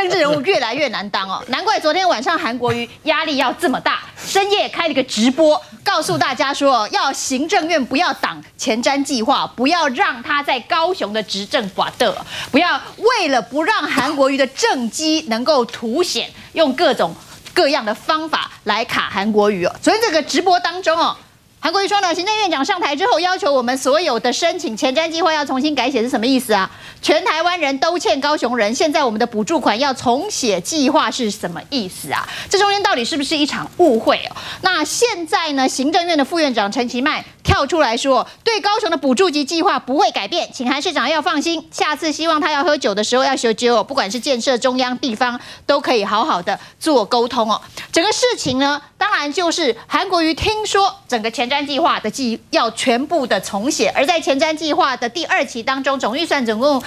政治人物越来越难当哦，难怪昨天晚上韩国瑜压力要这么大，深夜开了个直播，告诉大家说要行政院不要挡前瞻计划，不要让他在高雄的执政寡斗，不要为了不让韩国瑜的政绩能够凸显，用各种各样的方法来卡韩国瑜哦。昨天这个直播当中哦。 韩国瑜说呢，行政院长上台之后要求我们所有的申请前瞻计划要重新改写是什么意思啊？全台湾人都欠高雄人，现在我们的补助款要重写计划是什么意思啊？这中间到底是不是一场误会哦？那现在呢，行政院的副院长陈其迈跳出来说，对高雄的补助及计划不会改变，请韩市长要放心，下次希望他要喝酒的时候要小酒哦，不管是建设中央地方都可以好好的做沟通哦。整个事情呢，当然就是韩国瑜听说整个前。 前瞻计划的要全部的重写，而在前瞻计划的第二期当中，总预算总共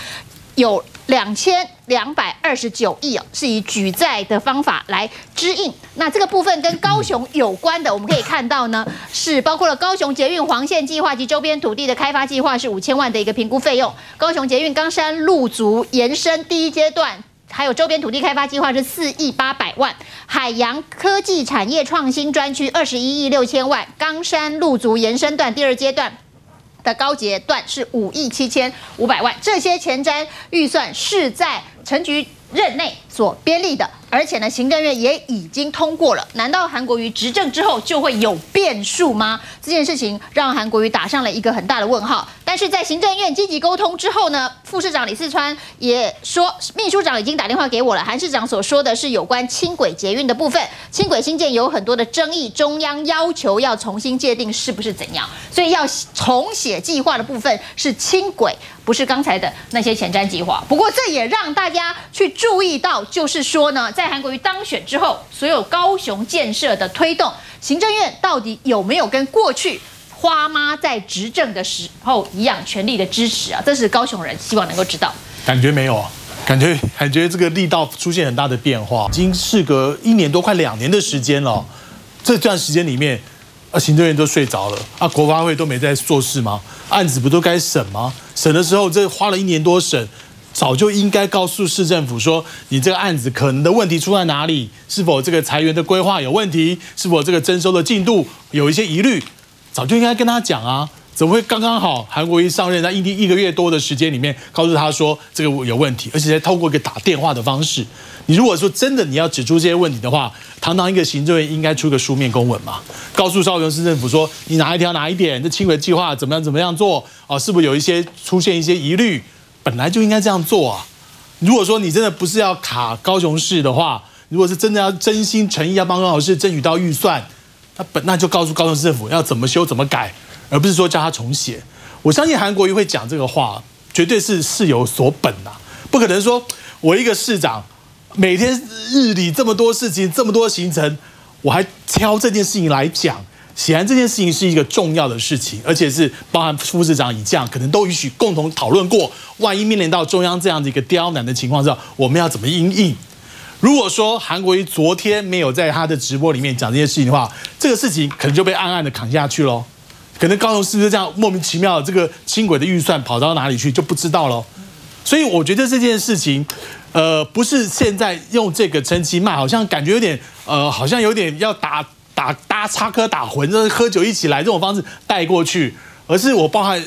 有2229亿哦，是以举债的方法来支应。那这个部分跟高雄有关的，我们可以看到呢，是包括了高雄捷运黄线计划及周边土地的开发计划是5000万的一个评估费用，高雄捷运冈山路竹延伸第一阶段。 还有周边土地开发计划是4亿800万，海洋科技产业创新专区21亿6千万，冈山路竹延伸段第二阶段的高捷段是5亿7千5百万，这些前瞻预算是在陈菊任内所编立的，而且呢，行政院也已经通过了。难道韩国瑜执政之后就会有变数吗？这件事情让韩国瑜打上了一个很大的问号。 但是在行政院积极沟通之后呢，副市长李四川也说，秘书长已经打电话给我了。韩市长所说的是有关轻轨捷运的部分，轻轨新建有很多的争议，中央要求要重新界定是不是怎样，所以要重写计划的部分是轻轨，不是刚才的那些前瞻计划。不过这也让大家去注意到，就是说呢，在韩国瑜当选之后，所有高雄建设的推动，行政院到底有没有跟过去？ 花妈在执政的时候一样全力的支持啊，这是高雄人希望能够知道。感觉没有，感觉这个力道出现很大的变化，已经事隔1年多快2年的时间了。这段时间里面，行政院都睡着了啊，国发会都没在做事吗？案子不都该审吗？审的时候这花了1年多审，早就应该告诉市政府说，你这个案子可能的问题出在哪里？是否这个裁员的规划有问题？是否这个征收的进度有一些疑虑？ 早就应该跟他讲啊，怎么会刚刚好？韩国瑜上任在1个月多的时间里面，告诉他说这个有问题，而且还透过一个打电话的方式。你如果说真的你要指出这些问题的话，堂堂一个行政院应该出个书面公文嘛，告诉高雄市政府说你哪一条哪一点这轻轨计划怎么样做啊？是不是有一些出现一些疑虑？本来就应该这样做啊。如果说你真的不是要卡高雄市的话，如果是真的要真心诚意要帮高雄市争取到预算。 那就告诉高雄市政府要怎么修怎么改，而不是说叫他重写。我相信韩国瑜会讲这个话，绝对是事有所本呐、啊，不可能说我一个市长每天日理这么多事情，这么多行程，我还挑这件事情来讲。显然这件事情是一个重要的事情，而且是包含副市长以降，可能都允许共同讨论过。万一面临到中央这样的一个刁难的情况下，我们要怎么因应？ 如果说韩国瑜昨天没有在他的直播里面讲这些事情的话，这个事情可能就被暗暗的扛下去咯。可能高雄是不是这样莫名其妙，这个轻轨的预算跑到哪里去就不知道咯。所以我觉得这件事情，不是现在用这个陈其迈，好像感觉有点好像有点要打插科打诨，就是喝酒一起来这种方式带过去。 而是我包含，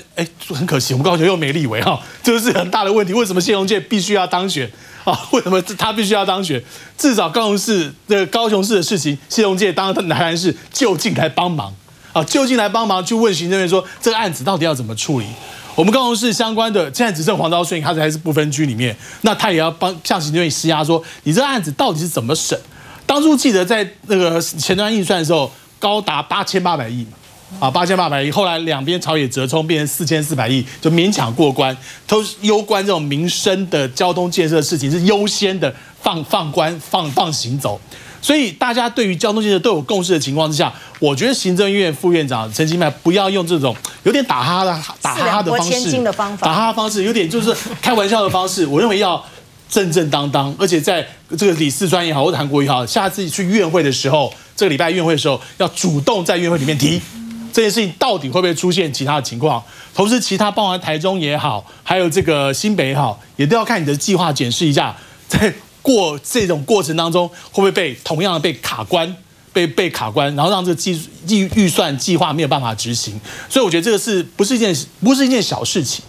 很可惜，我们高雄又没立委哈，这是很大的问题。为什么谢龙介必须要当选啊？为什么他必须要当选？至少高雄市的事情，谢龙介当台南市就近来帮忙啊，就近来帮忙去问行政院说这个案子到底要怎么处理。我们高雄市相关的现在执政黄昭顺，他还是不分区里面，那他也要向行政院施压说，你这个案子到底是怎么审？当初记得在那个前瞻预算的时候，高达8800亿嘛。 啊，8800亿，后来两边朝野折冲，变成4400亿，就勉强过关。都攸关这种民生的交通建设的事情，是优先的放行走。所以大家对于交通建设都有共识的情况之下，我觉得行政院副院长陈其迈不要用这种有点打哈的方式，打哈的方式有点就是开玩笑的方式。我认为要正当，而且在这个李四川也好，或者韩国瑜也好，下次去院会的时候，这个礼拜院会的时候，要主动在院会里面提。 这件事情到底会不会出现其他的情况？同时，其他包含台中也好，还有这个新北也好，也都要看你的计划检视一下，在过这种过程当中，会不会被同样的被卡关？被卡关，然后让这个预算计划没有办法执行，所以我觉得这个不是一件小事情，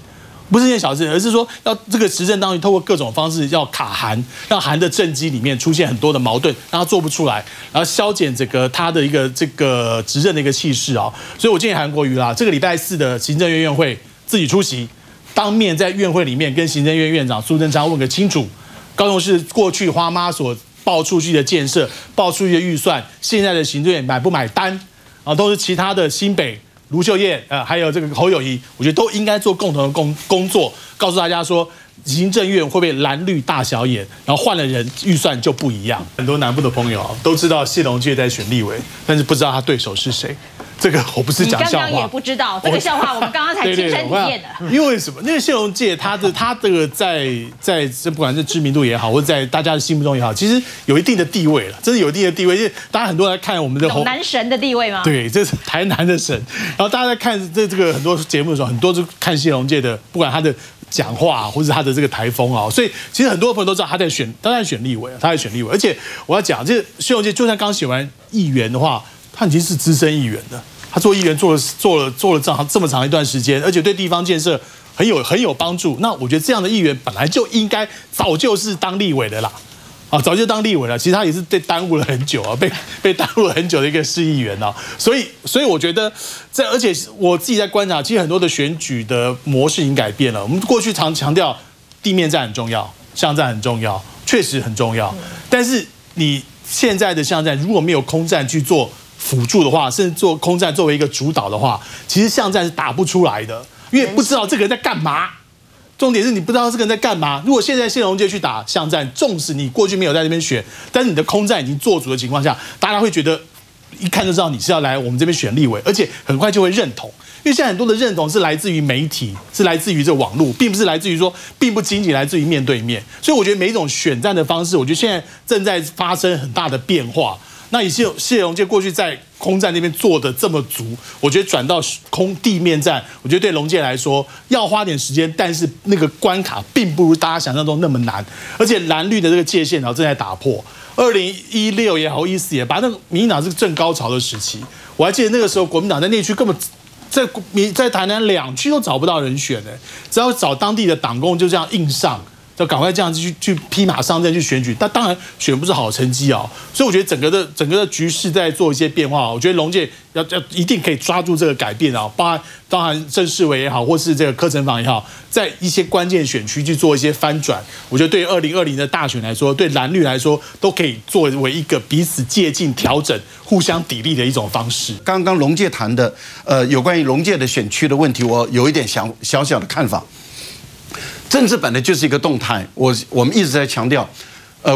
不是一件小事情，而是说要这个执政当局透过各种方式要卡韩，让韩的政绩里面出现很多的矛盾，让他做不出来，然后消减这个他的一个这个执政的一个气势啊。所以我建议韩国瑜啦，这个礼拜四的行政院院会自己出席，当面在院会里面跟行政院院长苏贞昌问个清楚，高雄市过去花妈所报出去的建设、报出去的预算，现在的行政院买不买单啊？都是其他的新北卢秀燕还有这个侯友宜，我觉得都应该做共同的工作，告诉大家说，行政院会不会蓝绿大小眼，然后换了人，预算就不一样。很多南部的朋友都知道谢龙介在选立委，但是不知道他对手是谁。这个我不是讲笑话，你刚刚也不知道这个笑话，我们刚刚才亲身体验的。因为什么？因为谢龙介他这个在这不管是知名度也好，或者在大家的心目中也好，其实有一定的地位了，真的有一定的地位。因为大家很多人在看我们的南神的地位吗？对，这是台南的神。然后大家在看这个很多节目的时候，很多就看谢龙介的，不管他的讲话或者他的这个台风啊，所以其实很多朋友都知道他在选立委，他在选立委。而且我要讲，这谢龙介就算刚选完议员的话，他已经是资深议员了，他做议员做了这么长一段时间，而且对地方建设很有帮助。那我觉得这样的议员本来就应该早就是当立委的啦，啊，早就当立委了。其实他也是被耽误了很久啊，被耽误了很久的一个市议员啊。所以我觉得在，而且我自己在观察，其实很多的选举的模式已经改变了。我们过去常强调地面战很重要，巷战很重要，确实很重要。但是你现在的巷战如果没有空战去做辅助的话，甚至做空战作为一个主导的话，其实巷战是打不出来的，因为不知道这个人在干嘛。重点是你不知道这个人在干嘛。如果现在谢龙介去打巷战，纵使你过去没有在那边选，但是你的空战已经做足的情况下，大家会觉得一看就知道你是要来我们这边选立委，而且很快就会认同。因为现在很多的认同是来自于媒体，是来自于这网络，并不是来自于说，并不仅仅来自于面对面。所以我觉得每一种选战的方式，我觉得现在正在发生很大的变化。那以谢龙介过去在空战那边做的这么足，我觉得转到地面战，我觉得对龙介来说要花点时间，但是那个关卡并不如大家想象中那么难，而且蓝绿的这个界限然后正在打破。2016也好，14也罢，那个民进党是正高潮的时期，我还记得那个时候国民党在内区根本在台南两区都找不到人选的，只要找当地的党工就这样硬上。就赶快这样去披马上阵去选举，但当然选不是好成绩啊，所以我觉得整个的局势在做一些变化，我觉得龙介要一定可以抓住这个改变啊，当然郑世伟也好，或是这个柯城房也好，在一些关键选区去做一些翻转，我觉得对2020的大选来说，对蓝绿来说，都可以作为一个彼此借鉴、调整、互相砥砺的一种方式。刚刚龙介谈的有关于龙介的选区的问题，我有一点小小的看法。政治本来就是一个动态，我们一直在强调，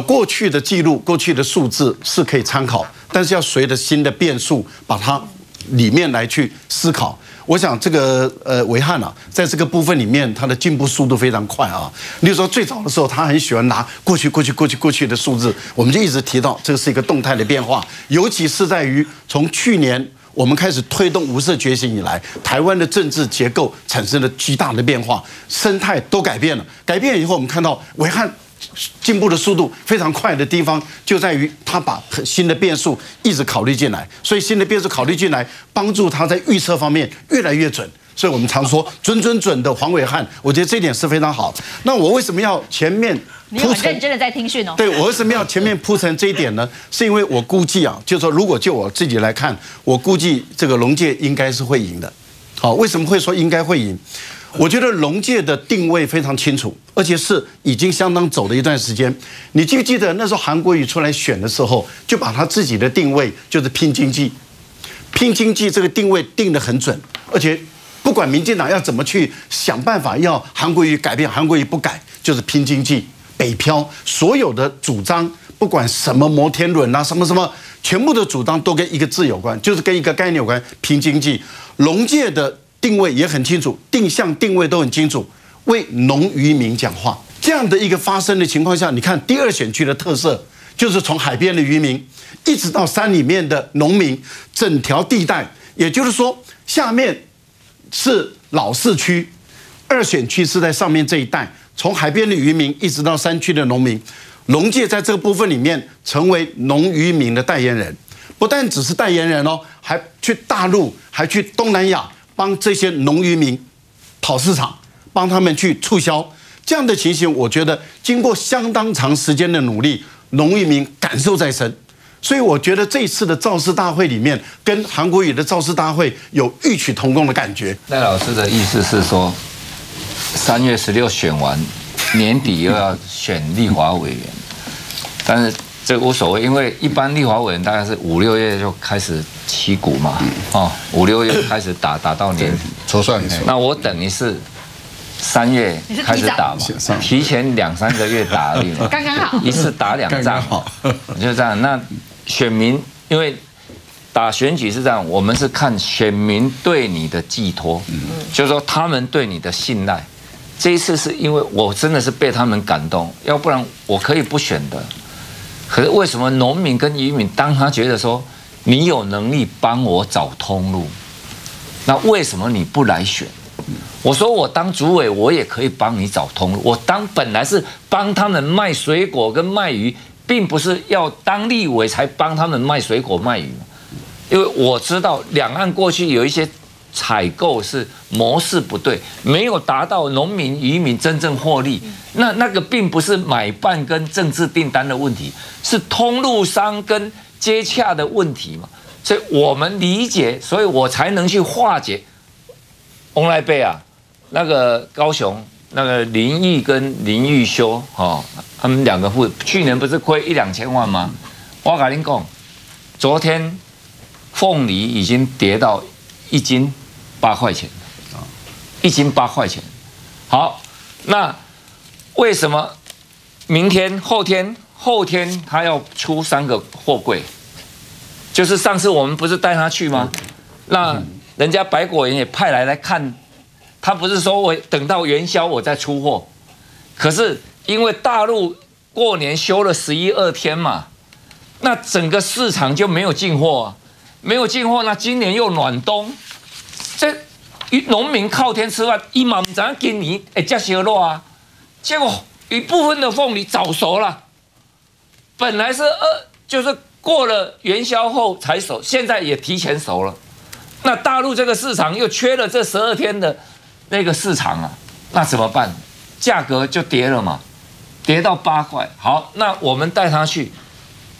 过去的记录、过去的数字是可以参考，但是要随着新的变数，把它里面来去思考。我想这个维汉啊，在这个部分里面，他的进步速度非常快啊。例如说最早的时候，他很喜欢拿过去的数字，我们就一直提到这是一个动态的变化，尤其是在于从去年。我们开始推动无色觉醒以来，台湾的政治结构产生了巨大的变化，生态都改变了。改变以后，我们看到维汉进步的速度非常快的地方，就在于他把新的变数一直考虑进来，所以新的变数考虑进来，帮助他在预测方面越来越准。所以我们常说准的黄伟汉，我觉得这点是非常好。那我为什么要前面铺陈？认真的在听讯哦。对，我为什么要前面铺陈这一点呢？是因为我估计啊，就是说如果就我自己来看，我估计这个龙介应该是会赢的。好，为什么会说应该会赢？我觉得龙介的定位非常清楚，而且是已经相当走的一段时间。你记不记得那时候韩国瑜出来选的时候，就把他自己的定位就是拼经济，拼经济这个定位定得很准，而且。不管民进党要怎么去想办法，要韩国瑜改变，韩国瑜不改，就是拼经济、北漂，所有的主张，不管什么摩天轮啊，什么什么，全部的主张都跟一个字有关，就是跟一个概念有关，拼经济。龙介的定位也很清楚，定向定位都很清楚，为农渔民讲话。这样的一个发生的情况下，你看第二选区的特色，就是从海边的渔民，一直到山里面的农民，整条地带，也就是说下面。是老市区，二选区是在上面这一带，从海边的渔民一直到山区的农民，农界在这个部分里面成为农渔民的代言人，不但只是代言人哦，还去大陆，还去东南亚帮这些农渔民讨市场，帮他们去促销。这样的情形，我觉得经过相当长时间的努力，农渔民感受在身。 所以我觉得这一次的造势大会里面，跟韩国瑜的造势大会有异曲同工的感觉。赖老师的意思是说，3月16选完，年底又要选立法委员，但是这无所谓，因为一般立法委员大概是5、6月就开始起股嘛，哦，5、6月开始打到年底筹算。那我等于是3月开始打嘛，提前2、3个月打而已嘛，刚刚好，一次打2仗，就这样那。 选民，因为打选举是这样，我们是看选民对你的寄托，就是说他们对你的信赖。这一次是因为我真的是被他们感动，要不然我可以不选的。可是为什么农民跟渔民，当他觉得说你有能力帮我找通路，那为什么你不来选？我说我当主委，我也可以帮你找通路。我当本来是帮他们卖水果跟卖鱼。 并不是要当立委才帮他们卖水果卖鱼，因为我知道两岸过去有一些采购是模式不对，没有达到农民渔民真正获利。那个并不是买办跟政治订单的问题，是通路商跟接洽的问题嘛。所以我们理解，所以我才能去化解。翁来贝啊，那个高雄。 那个林毅跟林玉修，哦，他们两个户去年不是亏1、2千万吗？我跟您讲，昨天凤梨已经跌到1斤8块钱，1斤8块钱。好，那为什么明天、后天他要出3个货柜？就是上次我们不是带他去吗？那人家百果园也派来看。 他不是说我等到元宵我再出货，可是因为大陆过年休了11、12天嘛，那整个市场就没有进货啊，没有进货，那今年又暖冬，这农民靠天吃饭，一毛咱给你哎加些肉啊，结果一部分的凤梨早熟了，本来是就是过了元宵后才熟，现在也提前熟了，那大陆这个市场又缺了这12天的。 那个市场啊，那怎么办？价格就跌了嘛，跌到8块。好，那我们带他去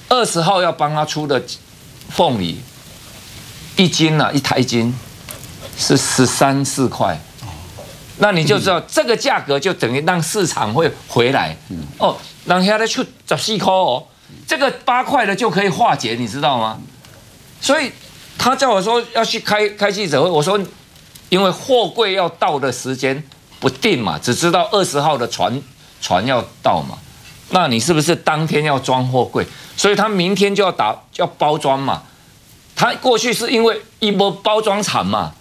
，20号要帮他出的凤梨，1斤啊，1台斤是13、14块。那你就知道这个价格就等于让市场会回来。哦，人家出14块哦，这个8块的就可以化解，你知道吗？所以他叫我说要去开记者会，我说。 因为货柜要到的时间不定嘛，只知道20号的船要到嘛，那你是不是当天要装货柜？所以他明天就要包装嘛。他过去是因为一波包装厂嘛，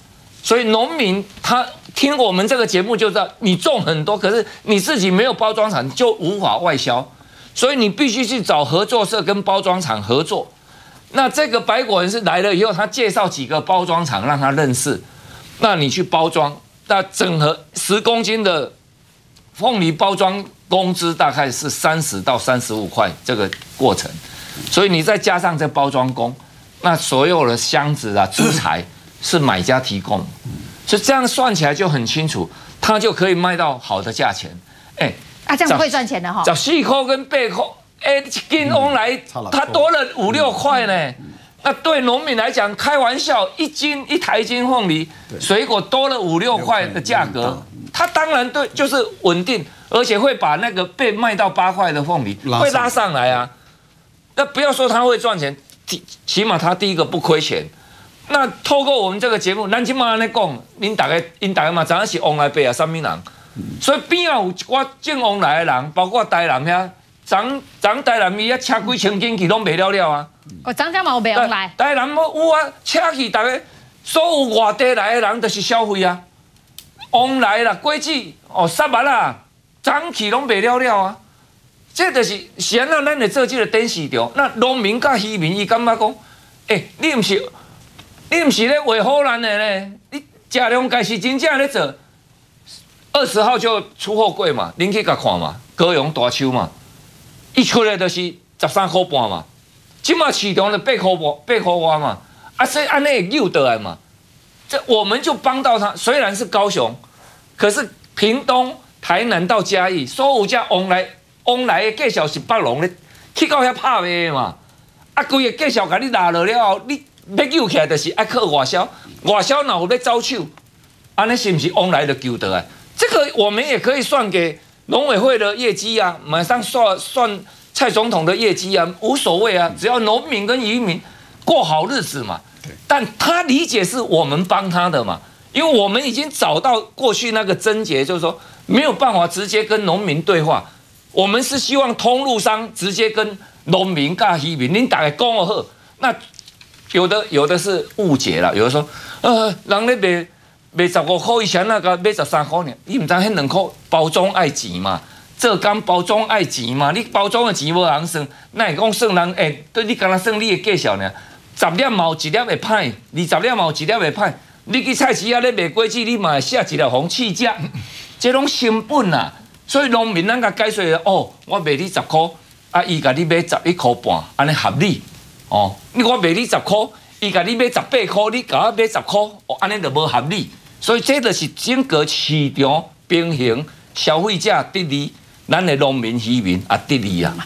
所以农民他听我们这个节目就知道，你种很多，可是你自己没有包装厂就无法外销，所以你必须去找合作社跟包装厂合作。那这个百果园是来了以后，他介绍几个包装厂让他认识。 那你去包装，那整合10公斤的凤梨包装工资大概是30到35块这个过程，所以你再加上这包装工，那所有的箱子啊、资材是买家提供，所以这样算起来就很清楚，他就可以卖到好的价钱。哎，啊，这样会赚钱的哈，14块跟8块，哎，跟翁来他多了5、6块呢。 那对农民来讲，开玩笑，1台斤凤梨水果多了5、6块的价格，他当然对就是稳定，而且会把那个被卖到8块的凤梨会拉上来啊。那不要说他会赚钱，起码他第一个不亏钱。那透过我们这个节目，咱今嘛安尼讲，您大概嘛，知影是王来伯啊，啥物人？所以边啊有我种王来的人，包括台南遐。 长台南伊啊，车几千斤去拢卖了啊！哦，长江嘛有卖往来。台南有啊，车去大家所有外地来的人就是消费啊，往来啦、果子哦、沙麦啦、长去拢卖了啊！这就是显然咱的做这个电视台，那农民甲渔民伊感觉讲，哎，你唔是咧维护咱的咧，你嘉良该是真正咧做。20号就出货柜嘛，恁去甲看嘛，高雄大手嘛。一出来就是13.5块嘛，即马市场就8块外嘛，啊，所以安尼也救得来嘛。这我们就帮到他，虽然是高雄，可是屏东、台南到嘉义，所有只往来的介绍是北龙咧，去到遐拍卖嘛，啊，规个介绍甲你拉落了后，你要救起来就是爱靠外销，外销哪有咧招手？安尼是不是往来就救得来？这个我们也可以算给农委会的业绩啊，马上算蔡总统的业绩啊，无所谓啊，只要农民跟渔民过好日子嘛。但他理解是我们帮他的嘛，因为我们已经找到过去那个症结，就是说没有办法直接跟农民对话，我们是希望通路商直接跟农民跟渔民，您大概讲我好。那有的是误解了，有的说人咧卖15块以前那个卖13块呢，你唔知迄2块包装爱钱嘛？浙江包装爱钱嘛？你包装的钱无人算，那会讲算人哎？对你干那算你的介绍呢？10粒毛一粒会歹，20粒毛一粒会歹。你去菜市啊咧卖果子，你嘛下一粒红气价，这拢成本啊。所以农民咱甲解释哦，我卖你10块，啊伊甲你买11.5块，安尼合理哦。你我卖你10块，伊甲你买18块，你甲我买10块，哦安尼就无合理。所以，这就是整个市场平衡，消费者得利，咱的农民、渔民也得利啊。